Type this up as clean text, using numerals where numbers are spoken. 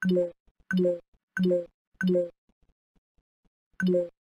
No. No. No.